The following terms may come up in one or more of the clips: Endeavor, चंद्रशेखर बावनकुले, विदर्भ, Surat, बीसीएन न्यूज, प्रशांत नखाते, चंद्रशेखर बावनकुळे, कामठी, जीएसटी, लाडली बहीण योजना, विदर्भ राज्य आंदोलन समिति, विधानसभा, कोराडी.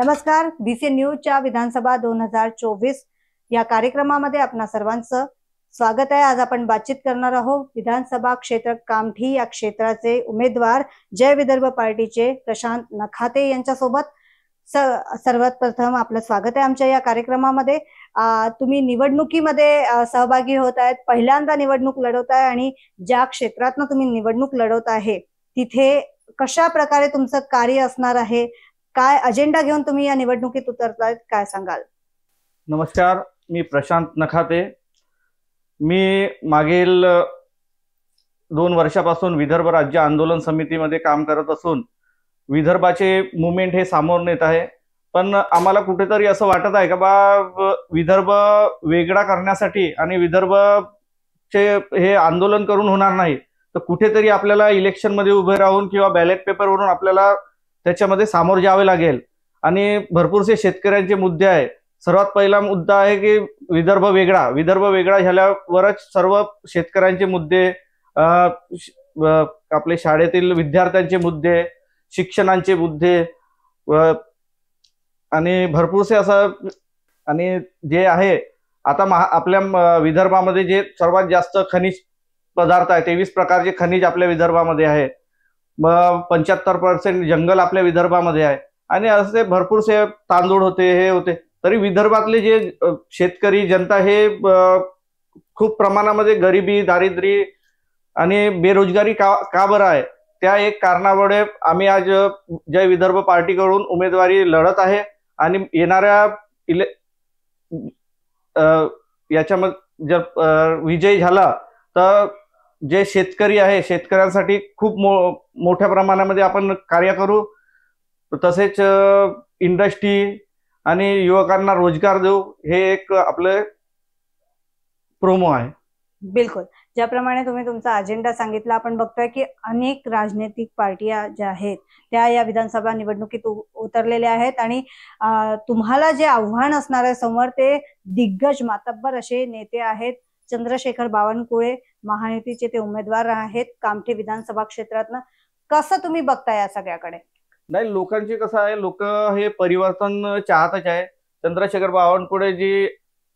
नमस्कार, बीसीएन न्यूज विधानसभा 2024 या कार्यक्रमामध्ये आपणा सर्वांचं स्वागत आहे। आज आपण बातचीत करणार आहोत विधानसभा क्षेत्र कामठी या क्षेत्राचे उमेदवार जय विदर्भ पार्टीचे प्रशांत नखाते यांच्यासोबत। सर्वात प्रथम आपलं स्वागत आहे आमच्या या कार्यक्रमामध्ये। तुम्ही निवडणुकीमध्ये सहभागी होत आहेत, पहिल्यांदा निवडणूक लढवत आहे आणि ज्या क्षेत्रातून तुम्ही निवडणूक लढवत आहे तिथे कशा प्रकारे तुमचं कार्य असणार आहे, काय अजेंडा घेऊन तुम्ही या निवडणुकीत उतरताय, काय सांगाल? नमस्कार, मी प्रशांत नखाते। मी मागील 2 वर्षापासून विदर्भ राज्य आंदोलन समितीमध्ये काम करत असून विदर्भाचे मूवमेंट हे सामोर नेत आहे। पण आम्हाला कुठेतरी असं वाटत आहे का बा विदर्भ वेगळा करण्यासाठी आणि विदर्भचे हे आंदोलन करून होणार नाही, तर कुठेतरी आपल्याला इलेक्शन मध्ये उभे राहून किंवा बॅलेट पेपर वरून आपल्याला त्याच्यामध्ये सामोर जावे लागेल। आणि भरपूरसे शेतकऱ्यांचे मुद्दे आहे। सर्वात पहिला मुद्दा आहे की विदर्भ वेगळा ह्यालावरच सर्व शेतकऱ्यांचे मुद्दे, आपले शाळेतील विद्यार्थ्यांचे मुद्दे, शिक्षणांचे मुद्दे आणि भरपूरसे असं आणि जे आहे आता आपल्या विदर्भामध्ये जे सर्वात जास्त खनिज पदार्थ आहे, 23 प्रकारचे खनिज आपल्या विदर्भामध्ये आहे, 75% जंगल आपल्या विदर्भामध्ये आहे आणि असे भरपूरसे तांदूळ होते, हे होते। तरी विदर्भातले जे शेतकरी जनता हे खूप प्रमाणामध्ये गरिबी, दारिद्र्य आणि बेरोजगारी का बरं आहे, त्या एक कारणामुळे आम्ही आज जय विदर्भ पार्टीकडून उमेदवारी लढत आहे। आणि येणाऱ्या याच्यामध्ये जर विजय झाला तर जे शेतकरी आहे शेतकऱ्यांसाठी खूप मोठ्या प्रमाणामध्ये आपण कार्य करू, तसेच इंडस्ट्री आणि युवकांना रोजगार देऊ, हे एक आपले प्रोमो आहे। बिलकुल, ज्याप्रमाणे तुम्ही तुमचा अजेंडा सांगितला, आपण बघतोय की अनेक राजनैतिक पार्ट्या ज्या आहेत त्या या विधानसभा निवडणुकीत उतरलेल्या आहेत आणि तुम्हाला जे आव्हान असणार आहे समोर ते दिग्गज मातब्बर असे नेते आहेत। चंद्रशेखर बावनकुले महायुतीचे ते उमेदवार आहेत कामठी विधानसभा क्षेत्रातनं, कसं तुम्ही बघताय या सगळ्याकडे? नाही, लोकांचे कसं आहे, लोक हे परिवर्तन चाहतच आहे। चंद्रशेखर बावनकुळे जी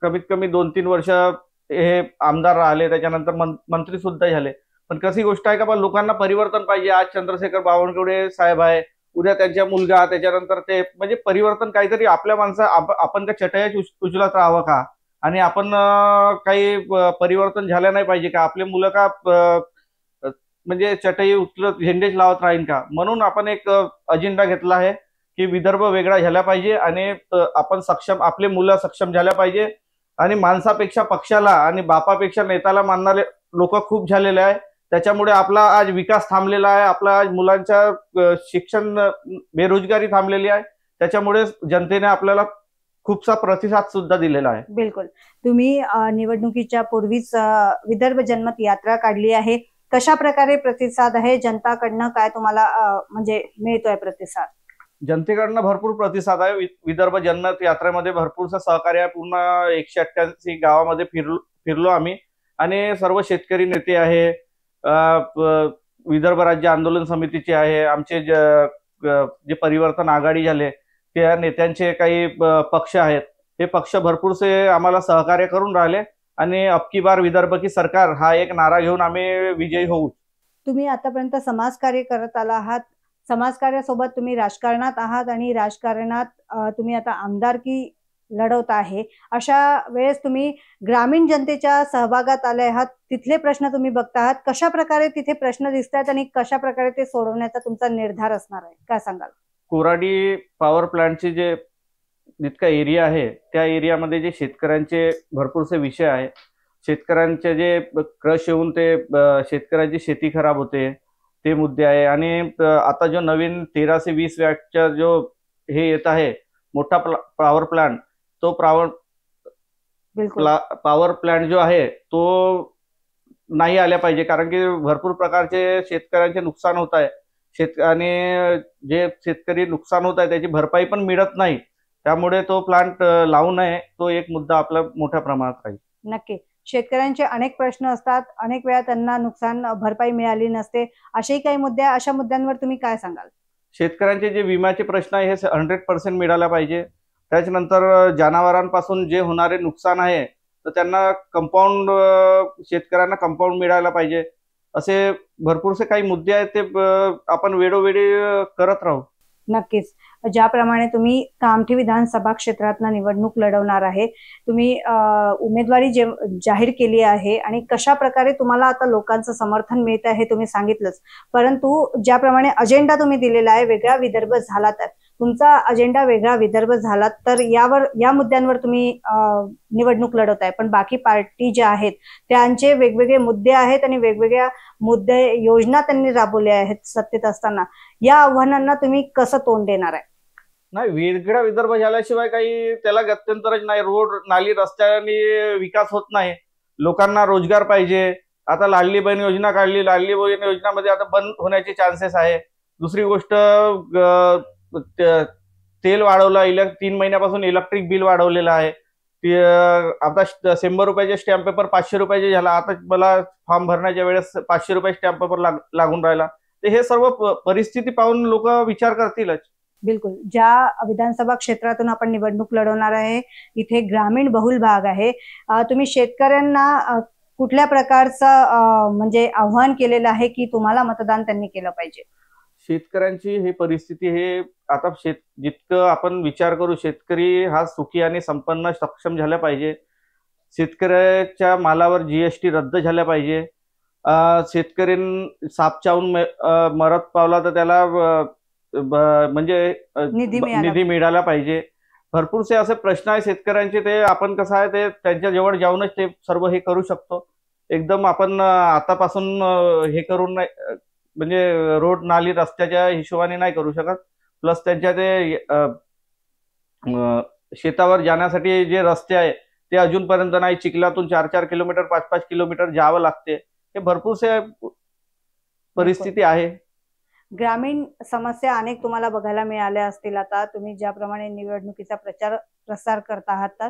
कमीत कमी 2-3 वर्ष हे आमदार राहिले, त्याच्यानंतर मंत्री सुद्धा झाले, पण कशी गोष्ट आहे का लोकांना परिवर्तन पाहिजे। आज चंद्रशेखर बावनकुळे साहेब आहे, उद्या त्यांचा मुलगा, त्याच्यानंतर ते म्हणजे परिवर्तन काहीतरी आपल्या माणसा आपण का चटया उचलत राहावं का आणि आपण काही परिवर्तन झालं नाही पाहिजे का, आपले मुलं का म्हणजे चटई उचलत झेंडेच लावत राहीन का? म्हणून आपण एक अजेंडा घेतला आहे की विदर्भ वेगळा झाला पाहिजे आणि आपण सक्षम, आपले मुलं सक्षम झाल्या पाहिजे आणि माणसापेक्षा पक्षाला आणि बापापेक्षा नेताला मानणारे लोक खूप झालेले आहे, त्याच्यामुळे आपला आज विकास थांबलेला आहे, आपला आज मुलांच्या शिक्षण, बेरोजगारी थांबलेली आहे, त्याच्यामुळे जनतेने आपल्याला खूपसा प्रतिसाद सुद्धा दिलेला आहे। बिलकुल, तुम्ही निवडणुकीच्या पूर्वीच विदर्भ जनमत यात्रा काढली आहे, कशा प्रकारे प्रतिसाद आहे जनताकडनं, काय तुम्हाला म्हणजे मिळतोय प्रतिसाद? जनतेकडनं भरपूर प्रतिसाद आहे। विदर्भ जनमत यात्रेमध्ये भरपूरचं सहकार्य आहे, पूर्ण 188 गावामध्ये फिरलो आम्ही आणि सर्व शेतकरी नेते आहे, विदर्भ राज्य आंदोलन समितीचे आहे, आमचे जे परिवर्तन आघाडी झाले त्या नेत्यांचे काही पक्ष आहेत, हे पक्ष भरपूरसे आम्हाला सहकार्य करून राहिले आणि अबकी बार विदर्भ की सरकार हा एक नारा घेऊन आम्ही विजयी होऊ। तुम्ही आतापर्यंत समाजकार्य करत आला आहात, समाजकार्यासोबत तुम्ही राजकारणात आहात आणि राजकारणात तुम्ही आता आमदारकी लढवत आहे, अशा वेळेस तुम्ही ग्रामीण जनतेच्या सहभागात आले आहात, तिथले प्रश्न तुम्ही बघता आहात, कशा प्रकारे तिथे प्रश्न दिसतात आणि कशा प्रकारे ते सोडवण्याचा तुमचा निर्धार असणार आहे, काय सांगाल? कोराडी पावर प्लांटचे जे जितका एरिया आहे त्या एरियामध्ये जे शेतकऱ्यांचे भरपूरसे विषय आहे, शेतकऱ्यांचे जे क्रश होऊन ते शेतकऱ्यांची शेती खराब होते ते मुद्दे आहे आणि आता जो नवीन 13 से 20 वॅटचा जो हे येत आहे मोठा पॉवर प्लांट, तो पॉवर प्लांट जो आहे तो नाही आला पाहिजे, कारण की भरपूर प्रकारचे शेतकऱ्यांचे नुकसान होत आहे, आणि जे शेतकरी नुकसान होत आहे त्याची भरपाई पण मिळत नाही, त्यामुळे तो प्लांट लावू नये, तो एक मुद्दा आपला मोठ्या प्रमाणात राहील। नक्की, शेतकऱ्यांचे अनेक प्रश्न असतात, अनेक वेळा त्यांना नुकसान भरपाई मिळाली नसते, असेही काही मुद्दे, अशा मुद्द्यांवर तुम्ही काय सांगाल? शेतकऱ्यांचे जे विम्याचे प्रश्न आहे हे 100% मिळाला पाहिजे। त्याच्यानंतर जनावरांपासून जे होणारे नुकसान आहे तर त्यांना कंपाउंड, शेतकऱ्यांना कंपाउंड मिळायला पाहिजे। असे भरपूरसे काही मुद्दे आहेत ते आपण वेळोवेळी करत राहू। नक्कीच ज्याप्रमाणे तुम्ही कामठी विधानसभा क्षेत्रातला निवडणूक लढवणार आहे, तुम्ही उमेदवारी जाहीर केली आहे आणि कशा प्रकारे तुम्हाला आता लोकांचं समर्थन मिळत आहे तुम्ही सांगितलंच, परंतु ज्याप्रमाणे अजेंडा तुम्ही दिलेला आहे वेगळा विदर्भ झाला तर तुमचा अजेंडा वेगळा विदर्भ झाला तर यावर या मुद्द्यांवर तुम्ही निवडणूक लढवताय, पण बाकी पार्टी ज्या आहेत त्यांचे वेगवेगळे मुद्दे आहेत आणि वेगवेगळ्या मुद्दे योजना त्यांनी राबवल्या आहेत सत्तेत असताना, या आव्हानांना तुम्ही कसं तोंड देणार आहे? नाही, वेगळा विदर्भ झाल्याशिवाय काही त्याला गत्यंतरच नाही। रोड नाली रस्त्यांनी विकास होत नाही, लोकांना रोजगार पाहिजे। आता लाडली बहीण योजना काढली, लाडली बहीण योजना मध्ये आता बंद होण्याचे चान्सेस आहे। दुसरी गोष्ट तेल वाढवलं, 3 महिन्यापासून इलेक्ट्रिक बिल वाढवलेलं आहे। आता 100 रुपयाचे स्टॅम्प पेपर 500 रुपयाचे झाला, आता मला फॉर्म भरण्याच्या वेळेस 500 रुपये स्टॅम्प पेपर लागून राहिला। ते हे सर्व परिस्थिती पाहून लोक विचार करतीलच। बिल्कुल, ज्या विधानसभा क्षेत्रातून आपण निवडणूक लढवणार आहे इथे ग्रामीण बहुल भाग आहे, तुम्ही शेतकऱ्यांना कुठल्या प्रकारचं म्हणजे आव्हान केलेलं आहे की तुम्हाला मतदान त्यांनी केलं पाहिजे? शेतकऱ्यांची ही परिस्थिती हे आता जितकं आपण विचार करू, शेतकरी हा सुखी आणि संपन्न सक्षम झाला पाहिजे। शेतकऱ्याच्या मालावर जीएसटी रद्द झाला पाहिजे। शेतकरी सापचावून मरत पावला तर त्याला म्हणजे निधी मिळाला पाहिजे। भरपूरसे असे प्रश्न आहे शेतकऱ्यांचे, ते आपण कसं आहे ते त्यांच्या जवळ जाऊनच ते सर्व हे करू शकतो। एकदम आपण आतापासून हे करून म्हणजे रोड नाली रस्त्याच्या हिशोबाने नाही करू शकत। प्लस त्यांच्या ते शेतावर जाण्यासाठी जे रस्ते आहे ते अजूनपर्यंत नाही, चिखलातून 4-4 किलोमीटर 5-5 किलोमीटर जावं लागते। हे भरपूरसे परिस्थिती आहे। ग्रामीण समस्या अनेक तुम्हाला बघायला मिळाल्या असतील, आता तुम्ही ज्याप्रमाणे निवडणुकीचा प्रचार प्रसार करत आहात तर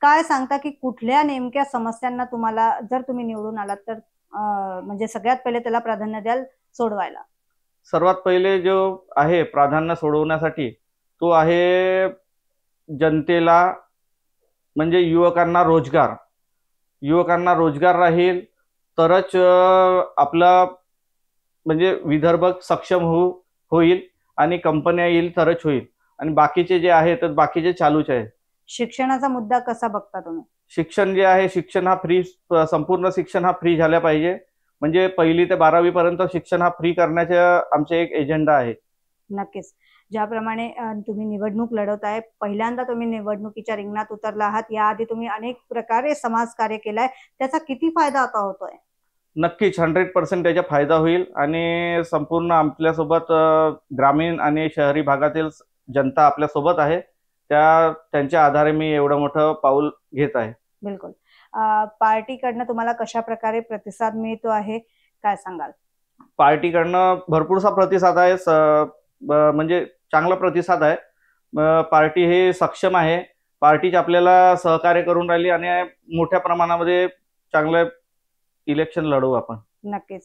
काय सांगता की कुठल्या नेमक्या समस्यांना तुम्हाला जर तुम्ही निवडून आलात तर म्हणजे सगळ्यात पहिले त्याला प्राधान्य द्याल सोडवायला? सर्वात पहिले जो आहे प्राधान्य सोडवण्यासाठी तो आहे जनतेला म्हणजे युवकांना रोजगार। युवकांना रोजगार राहील तरच आपला म्हणजे विदर्भ सक्षम होईल आणि कंपन्या येईल तरच होईल। आणि बाकीचे जे आहे तर बाकीचे चालूच आहे। शिक्षणाचा मुद्दा कसा बघता तुम्ही? शिक्षण जे आहे शिक्षण हा फ्री, संपूर्ण शिक्षण हा फ्री झाला पाहिजे। म्हणजे 1ली ते 12वी पर्यंत शिक्षण हा फ्री करण्याचा आमचा एक एजेंडा आहे। नक्कीच, ज्याप्रमाणे तुम्ही निवडणूक लढवताय, पहिल्यांदा तुम्ही निवडणुकीच्या रिंगणात उतरला आहात, याआधी तुम्ही अनेक प्रकारे समाज कार्य केलाय, त्याचा किती फायदा आता होतोय? नक्कीच 100% त्याचा फायदा होईल आणि संपूर्ण आपल्यासोबत ग्रामीण आणि शहरी भागातील जनता आपल्यासोबत आहे, त्यांच्या आधारे मी एवढं मोठं पाऊल घेत आहे। बिलकुल, पार्टीकडनं तुम्हाला कशा प्रकारे प्रतिसाद मिळतो आहे, काय सांगाल? पार्टीकडनं भरपूरसा प्रतिसाद आहे, म्हणजे चांगला प्रतिसाद आहे। पार्टी हे सक्षम आहे, पार्टीच आपल्याला सहकार्य करून राहिली आणि मोठ्या प्रमाणामध्ये चांगलं इलेक्शन लढवू आपण। नक्कीच,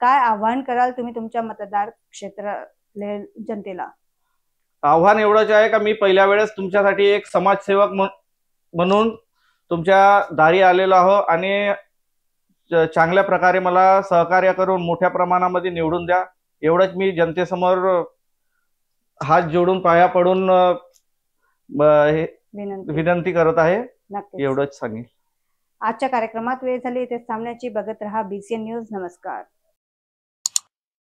काय आव्हान कराल तुम्ही तुमच्या मतदार क्षेत्रातले जनतेला? आव्हान एवढंच आहे का मी पहिल्या वेळेस तुमच्यासाठी एक समाजसेवक म्हणून तुमच्या दारी आलेलो आहो आणि चांगल्या प्रकारे मला सहकार्य करून मोठ्या प्रमाणामध्ये निवडून द्या, एवढंच मी जनतेसमोर हात जोडून पाया पडून विनंती करत आहे, एवढंच सांगेन। आजच्या कार्यक्रमात वेळ झाली इथे थांबण्याची, बघत रहा बीसीएन न्यूज। नमस्कार।